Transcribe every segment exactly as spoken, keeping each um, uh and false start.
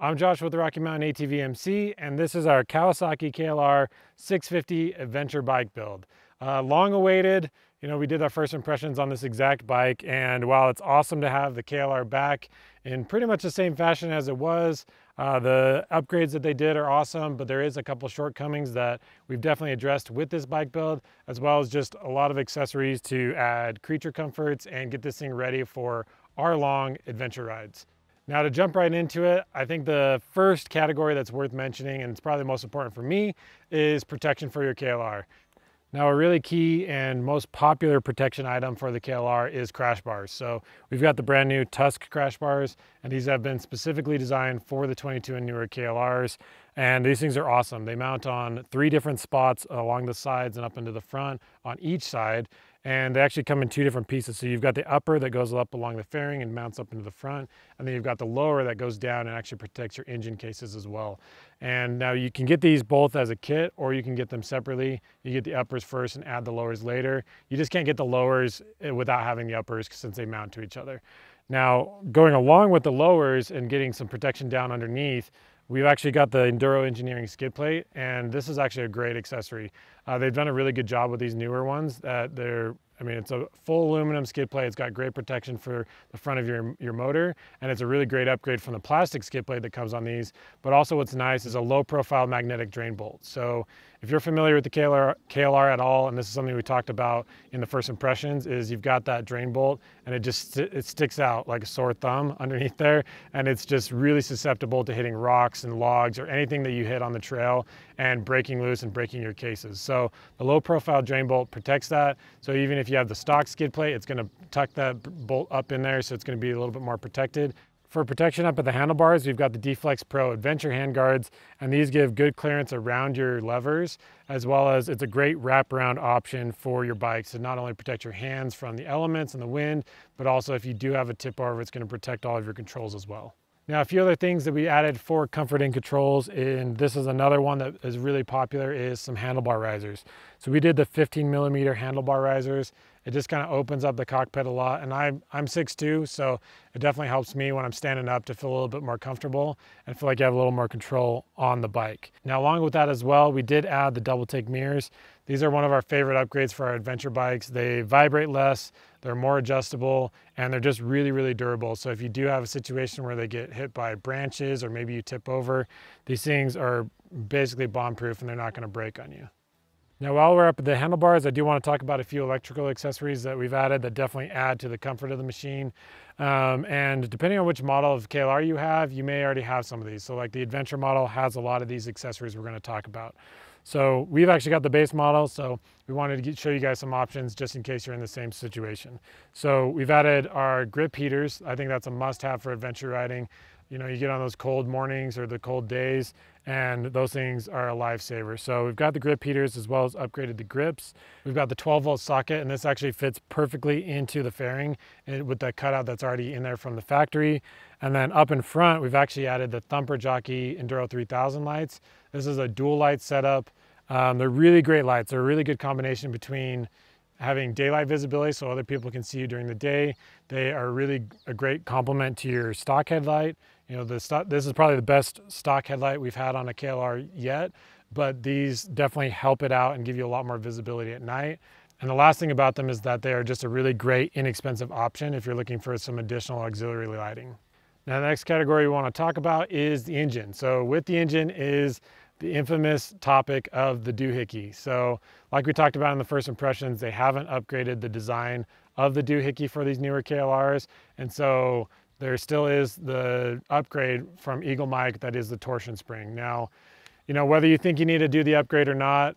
I'm Josh with the Rocky Mountain A T V M C, and this is our Kawasaki K L R six fifty adventure bike build. Uh, long awaited, you know, we did our first impressions on this exact bike, and while it's awesome to have the K L R back in pretty much the same fashion as it was, uh, the upgrades that they did are awesome, but there is a couple shortcomings that we've definitely addressed with this bike build, as well as just a lot of accessories to add creature comforts and get this thing ready for our long adventure rides. Now, to jump right into it, I think the first category that's worth mentioning, and it's probably the most important for me, is protection for your K L R. Now, a really key and most popular protection item for the K L R is crash bars. So we've got the brand new Tusk crash bars, and these have been specifically designed for the twenty-two and newer K L Rs. And these things are awesome. They mount on three different spots along the sides and up into the front on each side. And they actually come in two different pieces. So you've got the upper that goes up along the fairing and mounts up into the front, and then you've got the lower that goes down and actually protects your engine cases as well. And now you can get these both as a kit, or you can get them separately. You get the uppers first and add the lowers later. You just can't get the lowers without having the uppers since they mount to each other. Now, going along with the lowers and getting some protection down underneath, we've actually got the Enduro Engineering skid plate, and this is actually a great accessory. Uh, they've done a really good job with these newer ones. That they're, I mean, it's a full aluminum skid plate. It's got great protection for the front of your, your motor, and it's a really great upgrade from the plastic skid plate that comes on these. But also what's nice is a low-profile magnetic drain bolt. So if you're familiar with the K L R, K L R at all, and this is something we talked about in the first impressions, is you've got that drain bolt, and it just it sticks out like a sore thumb underneath there, and it's just really susceptible to hitting rocks and logs or anything that you hit on the trail and breaking loose and breaking your cases. So the low-profile drain bolt protects that. So even if you have the stock skid plate, it's going to tuck that bolt up in there, so it's going to be a little bit more protected. For protection up at the handlebars, we've got the DFlex Pro Adventure handguards, and these give good clearance around your levers, as well as it's a great wraparound option for your bikes to not only protect your hands from the elements and the wind, but also if you do have a tip over, it's going to protect all of your controls as well. Now, a few other things that we added for comfort and controls, and this is another one that is really popular, is some handlebar risers. So we did the fifteen millimeter handlebar risers. It just kind of opens up the cockpit a lot, and I'm, I'm six two, so it definitely helps me when I'm standing up to feel a little bit more comfortable and feel like you have a little more control on the bike. Now, along with that as well, we did add the Double Take mirrors. These are one of our favorite upgrades for our adventure bikes. They vibrate less, they're more adjustable, and they're just really, really durable. So if you do have a situation where they get hit by branches or maybe you tip over, these things are basically bomb-proof and they're not gonna break on you. Now, while we're up at the handlebars, I do want to talk about a few electrical accessories that we've added that definitely add to the comfort of the machine. Um, and depending on which model of K L R you have, you may already have some of these. So like the Adventure model has a lot of these accessories we're going to talk about. So we've actually got the base model, so we wanted to get, show you guys some options just in case you're in the same situation. So we've added our grip heaters. I think that's a must-have for adventure riding. You know, you get on those cold mornings or the cold days, and those things are a lifesaver. So we've got the grip heaters as well as upgraded the grips. We've got the twelve volt socket, and this actually fits perfectly into the fairing with the cutout that's already in there from the factory. And then up in front, we've actually added the Thumper Jockey Enduro three thousand lights. This is a dual light setup. Um, they're really great lights. They're a really good combination between having daylight visibility so other people can see you during the day. They are really a great complement to your stock headlight. You know, the stock, this is probably the best stock headlight we've had on a K L R yet, but these definitely help it out and give you a lot more visibility at night. And the last thing about them is that they are just a really great, inexpensive option if you're looking for some additional auxiliary lighting. Now, the next category we want to talk about is the engine. So with the engine is the infamous topic of the doohickey. So like we talked about in the first impressions, they haven't upgraded the design of the doohickey for these newer K L Rs. And so there still is the upgrade from Eagle Mike that is the torsion spring. Now, you know, whether you think you need to do the upgrade or not,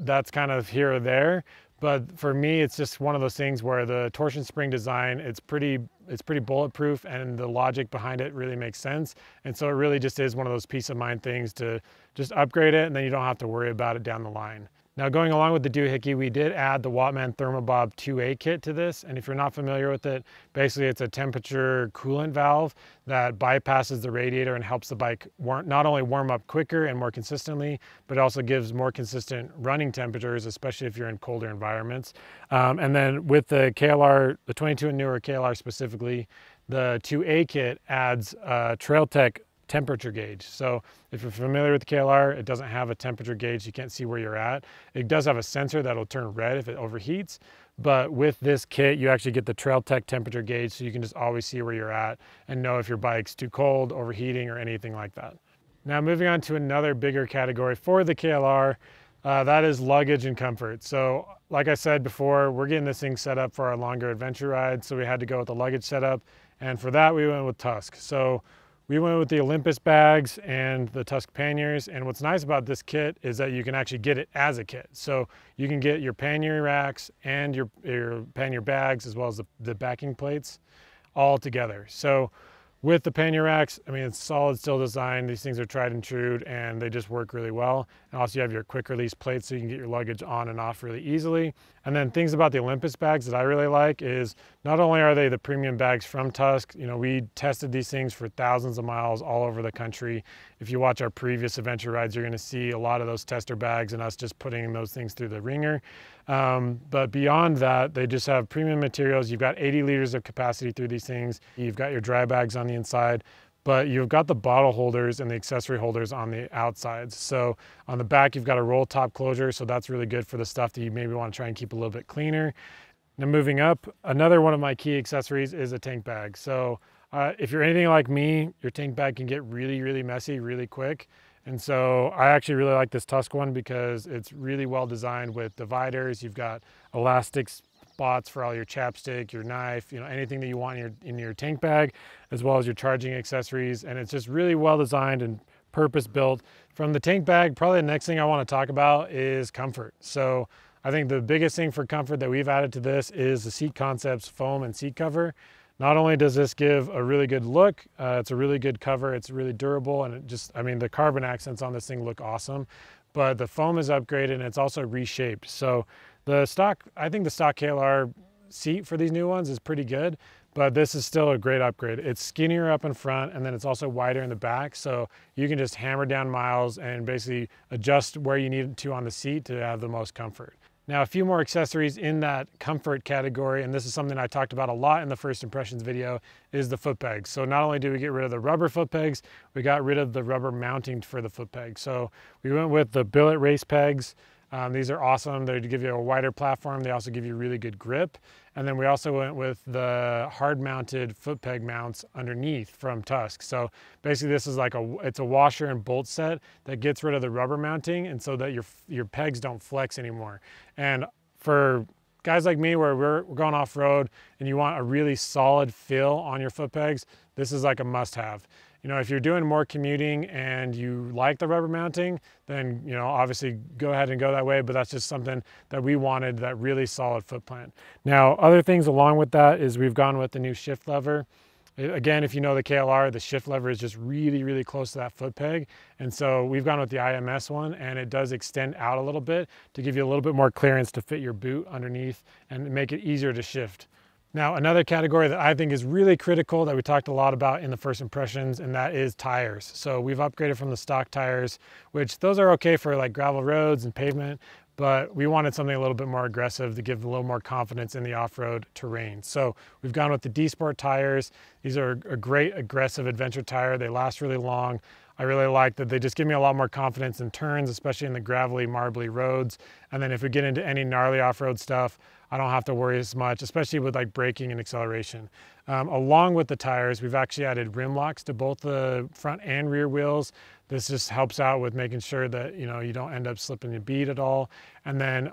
that's kind of here or there. But for me, it's just one of those things where the torsion spring design, it's pretty, it's pretty bulletproof, and the logic behind it really makes sense. And so it really just is one of those peace of mind things to just upgrade it, and then you don't have to worry about it down the line. Now, going along with the doohickey, we did add the Wattman Thermobob two A kit to this. And if you're not familiar with it, basically it's a temperature coolant valve that bypasses the radiator and helps the bike warm, not only warm up quicker and more consistently, but also gives more consistent running temperatures, especially if you're in colder environments. Um, and then with the K L R, the twenty-two and newer K L R specifically, the two A kit adds a Trail Tech temperature gauge. So if you're familiar with the K L R, it doesn't have a temperature gauge. You can't see where you're at. It does have a sensor that'll turn red if it overheats, but with this kit, you actually get the Trail Tech temperature gauge, so you can just always see where you're at and know if your bike's too cold, overheating, or anything like that. Now moving on to another bigger category for the K L R, uh, that is luggage and comfort. So like I said before, we're getting this thing set up for our longer adventure rides, so we had to go with the luggage setup, and for that we went with Tusk. So we went with the Olympus bags and the Tusk panniers, and what's nice about this kit is that you can actually get it as a kit. So you can get your pannier racks and your, your pannier bags, as well as the, the backing plates, all together. So with the pannier racks, I mean, it's solid steel design. These things are tried and true, and they just work really well. And also you have your quick release plates, so you can get your luggage on and off really easily. And then things about the Olympus bags that I really like is not only are they the premium bags from Tusk, you know, we tested these things for thousands of miles all over the country. If you watch our previous adventure rides, you're gonna see a lot of those tester bags and us just putting those things through the ringer. Um, but beyond that, they just have premium materials. You've got eighty liters of capacity through these things. You've got your dry bags on the inside, but you've got the bottle holders and the accessory holders on the outsides. So on the back, you've got a roll top closure. So that's really good for the stuff that you maybe want to try and keep a little bit cleaner. Now moving up, another one of my key accessories is a tank bag. So uh, if you're anything like me, your tank bag can get really, really messy really quick. And so I actually really like this Tusk one because it's really well designed with dividers. You've got elastic spots for all your chapstick, your knife, you know, anything that you want in your, in your tank bag, as well as your charging accessories. And it's just really well designed and purpose built. From the tank bag, probably the next thing I want to talk about is comfort. So I think the biggest thing for comfort that we've added to this is the Seat Concepts foam and seat cover. Not only does this give a really good look, uh, it's a really good cover, it's really durable, and it just, I mean, the carbon accents on this thing look awesome, but the foam is upgraded and it's also reshaped. So the stock, I think the stock K L R seat for these new ones is pretty good, but this is still a great upgrade. It's skinnier up in front, and then it's also wider in the back, so you can just hammer down miles and basically adjust where you need to on the seat to have the most comfort. Now, a few more accessories in that comfort category, and this is something I talked about a lot in the first impressions video, is the foot pegs. So not only do we get rid of the rubber foot pegs, we got rid of the rubber mounting for the foot pegs. So we went with the billet race pegs. Um, these are awesome. They give you a wider platform. They also give you really good grip. And then we also went with the hard mounted foot peg mounts underneath from Tusk. So basically this is like a, it's a washer and bolt set that gets rid of the rubber mounting, and so that your, your pegs don't flex anymore. And for guys like me, where we're going off road and you want a really solid feel on your foot pegs, this is like a must have. You know, if you're doing more commuting and you like the rubber mounting, then, you know, obviously go ahead and go that way, but that's just something that we wanted, that really solid foot plant. Now, other things along with that is we've gone with the new shift lever. Again, if you know the K L R, the shift lever is just really, really close to that foot peg. And so we've gone with the I M S one, and it does extend out a little bit to give you a little bit more clearance to fit your boot underneath and make it easier to shift. Now, another category that I think is really critical that we talked a lot about in the first impressions, and that is tires. So we've upgraded from the stock tires, which those are okay for like gravel roads and pavement, but we wanted something a little bit more aggressive to give a little more confidence in the off-road terrain. So we've gone with the D-Sport tires. These are a great aggressive adventure tire. They last really long. I really like that they just give me a lot more confidence in turns, especially in the gravelly, marbly roads. And then if we get into any gnarly off-road stuff, I don't have to worry as much, especially with like braking and acceleration. Um, along with the tires, we've actually added rim locks to both the front and rear wheels. This just helps out with making sure that, you know, you don't end up slipping the bead at all. And then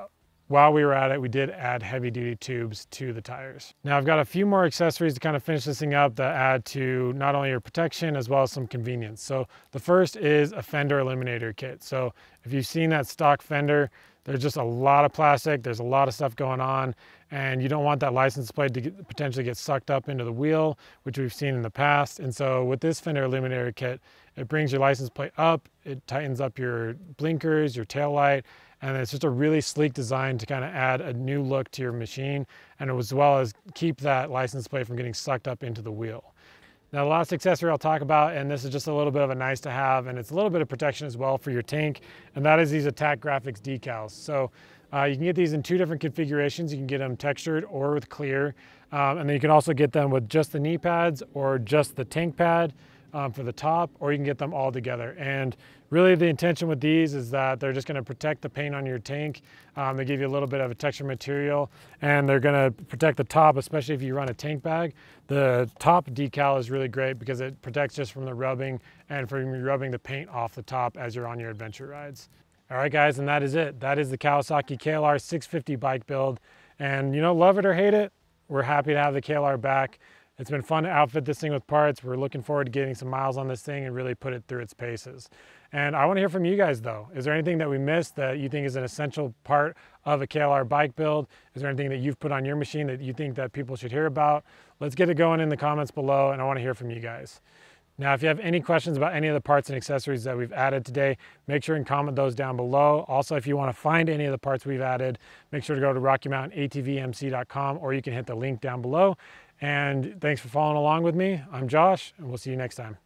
while we were at it, we did add heavy duty tubes to the tires. Now I've got a few more accessories to kind of finish this thing up that add to not only your protection as well as some convenience. So the first is a fender eliminator kit. So if you've seen that stock fender, there's just a lot of plastic, there's a lot of stuff going on, and you don't want that license plate to get, potentially get sucked up into the wheel, which we've seen in the past. And so with this fender eliminator kit, it brings your license plate up, it tightens up your blinkers, your tail light, and it's just a really sleek design to kind of add a new look to your machine, and as well as keep that license plate from getting sucked up into the wheel. Now the last accessory I'll talk about, and this is just a little bit of a nice to have, and it's a little bit of protection as well for your tank, and that is these ATTACK Graphics decals. So uh, you can get these in two different configurations. You can get them textured or with clear, um, and then you can also get them with just the knee pads or just the tank pad. um, for the top, or you can get them all together. And really the intention with these is that they're just going to protect the paint on your tank. Um, they give you a little bit of a texture material, and they're going to protect the top, especially if you run a tank bag. The top decal is really great because it protects just from the rubbing and from rubbing the paint off the top as you're on your adventure rides. All right guys, and that is it. That is the Kawasaki K L R six fifty bike build. And you know, love it or hate it, we're happy to have the K L R back. It's been fun to outfit this thing with parts. We're looking forward to getting some miles on this thing and really put it through its paces. And I want to hear from you guys though. Is there anything that we missed that you think is an essential part of a K L R bike build? Is there anything that you've put on your machine that you think that people should hear about? Let's get it going in the comments below, and I want to hear from you guys. Now, if you have any questions about any of the parts and accessories that we've added today, make sure and comment those down below. Also, if you want to find any of the parts we've added, make sure to go to rocky mountain A T V M C dot com, or you can hit the link down below. And thanks for following along with me. I'm Josh, and we'll see you next time.